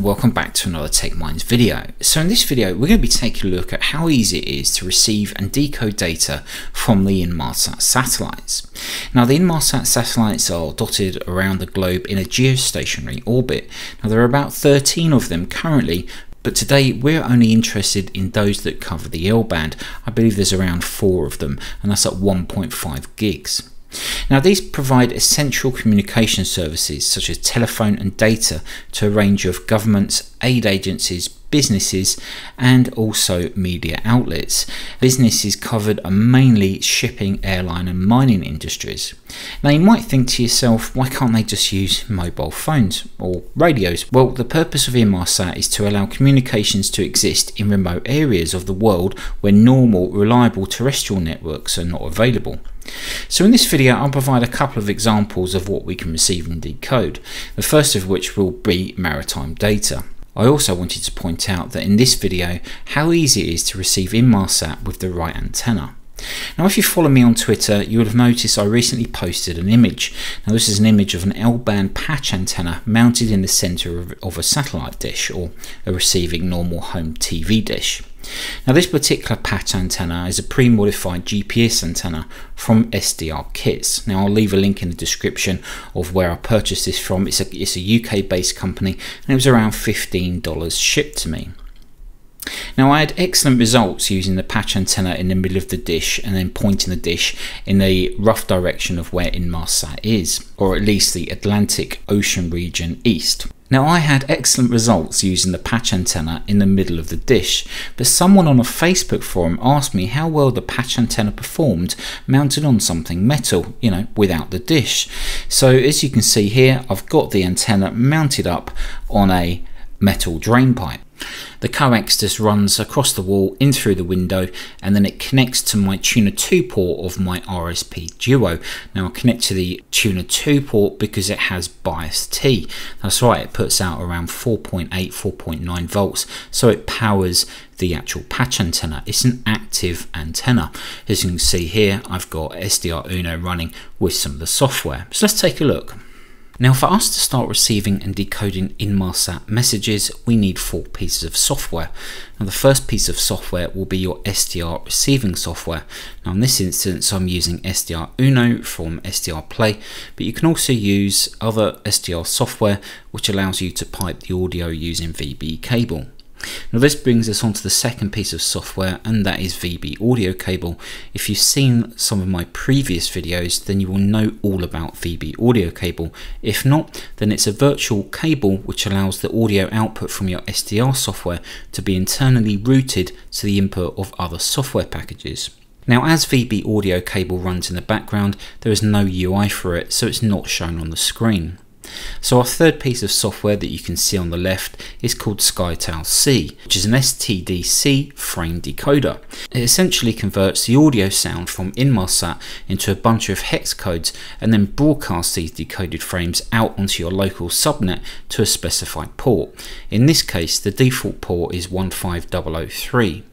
and welcome back to another TechMinds video. So in this video we're going to be taking a look at how easy it is to receive and decode data from the Inmarsat satellites. Now the Inmarsat satellites are dotted around the globe in a geostationary orbit. Now there are about 13 of them currently, but today we're only interested in those that cover the L band. I believe there's around 4 of them, and that's at 1.5 gigs. Now these provide essential communication services such as telephone and data to a range of governments, aid agencies, businesses and also media outlets. Businesses covered are mainly shipping, airline and mining industries. Now you might think to yourself, why can't they just use mobile phones or radios? Well, the purpose of Inmarsat is to allow communications to exist in remote areas of the world where normal, reliable terrestrial networks are not available. So in this video I'll provide a couple of examples of what we can receive and decode, the first of which will be maritime data. I also wanted to point out that in this video how easy it is to receive Inmarsat with the right antenna. Now if you follow me on Twitter you will have noticed I recently posted an image. Now this is an image of an L-band patch antenna mounted in the centre of a satellite dish or a receiving normal home TV dish. Now this particular patch antenna is a pre-modified GPS antenna from SDR Kits. Now I'll leave a link in the description of where I purchased this from. It's a UK based company and it was around $15 shipped to me. Now I had excellent results using the patch antenna in the middle of the dish and then pointing the dish in the rough direction of where Inmarsat is, or at least the Atlantic Ocean region east. Now I had excellent results using the patch antenna in the middle of the dish, but someone on a Facebook forum asked me how well the patch antenna performed mounted on something metal, you know, without the dish. So as you can see here, I've got the antenna mounted up on a metal drain pipe. The coax just runs across the wall in through the window and then it connects to my tuner 2 port of my RSP duo. Now I'll connect to the tuner 2 port because it has bias T. That's right, it puts out around 4.8-4.9 volts, so it powers the actual patch antenna. It's an active antenna. As you can see here, I've got SDR Uno running with some of the software. So let's take a look. Now for us to start receiving and decoding Inmarsat messages, we need 4 pieces of software. Now the first piece of software will be your SDR receiving software. Now in this instance I'm using SDR Uno from SDR Play, but you can also use other SDR software which allows you to pipe the audio using VB cable. Now this brings us on to the second piece of software, and that is VB Audio Cable. If you've seen some of my previous videos then you will know all about VB Audio Cable. If not, then it's a virtual cable which allows the audio output from your SDR software to be internally routed to the input of other software packages. Now as VB Audio Cable runs in the background there is no UI for it, so it's not shown on the screen. So our third piece of software that you can see on the left is called Scytale-C, which is an STDC frame decoder. It essentially converts the audio sound from Inmarsat into a bunch of hex codes and then broadcasts these decoded frames out onto your local subnet to a specified port. In this case the default port is 15003.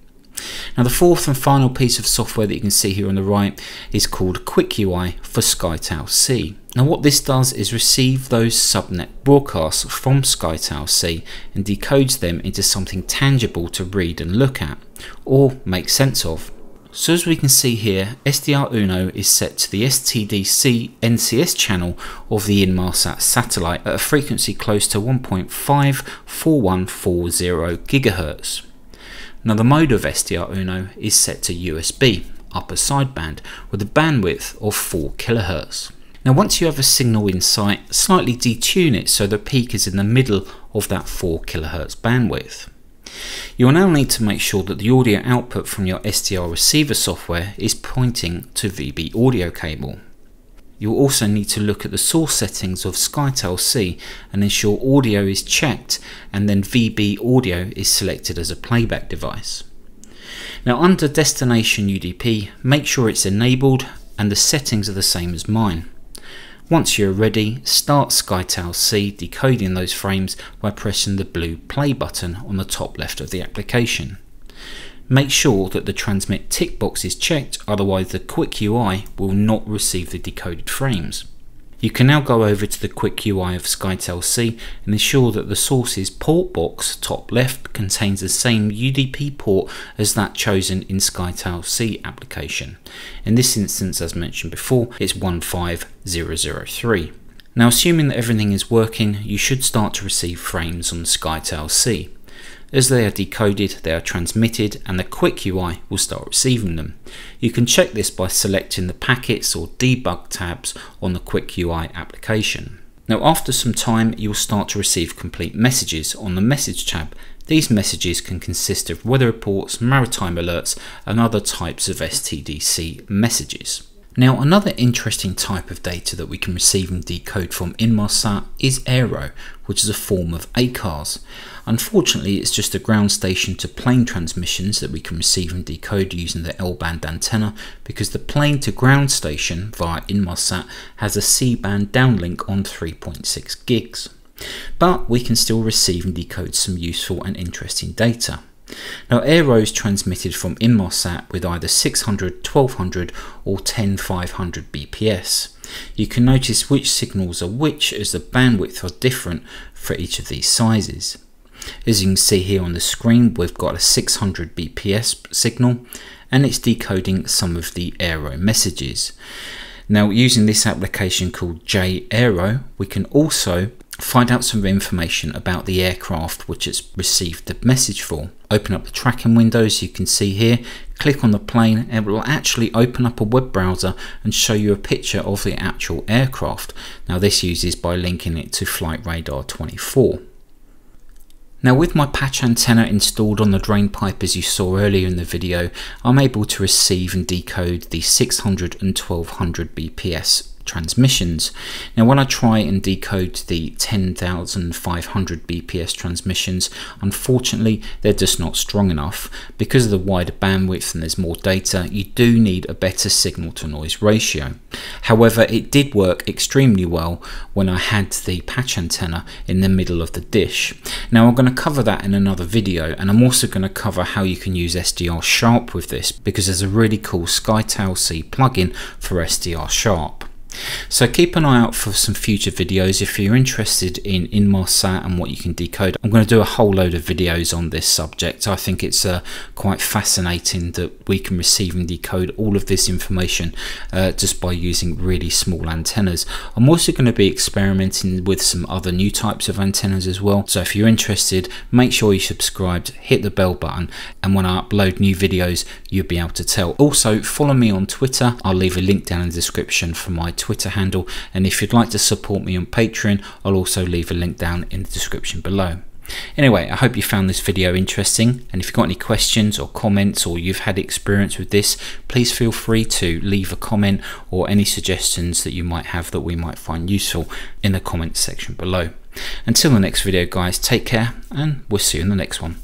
Now the fourth and final piece of software that you can see here on the right is called Quick UI for Scytale-C. Now what this does is receive those subnet broadcasts from Scytale-C and decodes them into something tangible to read and look at, or make sense of. So as we can see here, SDR Uno is set to the STDC NCS channel of the Inmarsat satellite at a frequency close to 1.54140 GHz. Now the mode of SDR Uno is set to USB, upper sideband, with a bandwidth of 4 kHz. Now once you have a signal in sight, slightly detune it so the peak is in the middle of that 4 kHz bandwidth. You will now need to make sure that the audio output from your SDR receiver software is pointing to VB Audio Cable. You will also need to look at the source settings of Scytale-C and ensure audio is checked and then VB audio is selected as a playback device. Now under destination UDP, make sure it's enabled and the settings are the same as mine. Once you're ready, start Scytale-C decoding those frames by pressing the blue play button on the top left of the application. Make sure that the transmit tick box is checked, otherwise the Quick UI will not receive the decoded frames. You can now go over to the Quick UI of Scytale-C and ensure that the source's port box, top left, contains the same UDP port as that chosen in Scytale-C application. In this instance, as mentioned before, it's 15003. Now, assuming that everything is working, you should start to receive frames on Scytale-C. As they are decoded, they are transmitted, and the Quick UI will start receiving them. You can check this by selecting the Packets or Debug tabs on the Quick UI application. Now, after some time, you'll start to receive complete messages on the Message tab. These messages can consist of weather reports, maritime alerts, and other types of STDC messages. Now, another interesting type of data that we can receive and decode from Inmarsat is aero, which is a form of ACARS. Unfortunately, it's just a ground station to plane transmissions that we can receive and decode using the L-band antenna, because the plane to ground station via Inmarsat has a C-band downlink on 3.6 gigs. But we can still receive and decode some useful and interesting data. Now, aero is transmitted from Inmarsat with either 600, 1200 or 10500 bps. You can notice which signals are which, as the bandwidth are different for each of these sizes. As you can see here on the screen, we've got a 600 bps signal and it's decoding some of the aero messages. Now, using this application called JAero, we can also find out some information about the aircraft which it's received the message for. Open up the tracking window, as you can see here, click on the plane, and it will actually open up a web browser and show you a picture of the actual aircraft. Now, this uses by linking it to Flightradar24. Now, with my patch antenna installed on the drain pipe, as you saw earlier in the video, I'm able to receive and decode the 600 and 1200 bps transmissions. Now, when I try and decode the 10,500 bps transmissions, unfortunately they're just not strong enough. Because of the wider bandwidth and there's more data, you do need a better signal to noise ratio. However, it did work extremely well when I had the patch antenna in the middle of the dish. Now, I'm going to cover that in another video, and I'm also going to cover how you can use SDR Sharp with this, because there's a really cool Scytale-C plugin for SDR Sharp. So keep an eye out for some future videos if you're interested in Inmarsat and what you can decode. I'm going to do a whole load of videos on this subject. I think it's quite fascinating that we can receive and decode all of this information just by using really small antennas. I'm also going to be experimenting with some other new types of antennas as well. So if you're interested, make sure you subscribe, hit the bell button, and when I upload new videos, you'll be able to tell. Also, follow me on Twitter. I'll leave a link down in the description for my Twitter handle, and if you'd like to support me on Patreon, I'll also leave a link down in the description below. Anyway, I hope you found this video interesting, and if you've got any questions or comments, or you've had experience with this, please feel free to leave a comment or any suggestions that you might have that we might find useful in the comments section below. Until the next video, guys, take care, and we'll see you in the next one.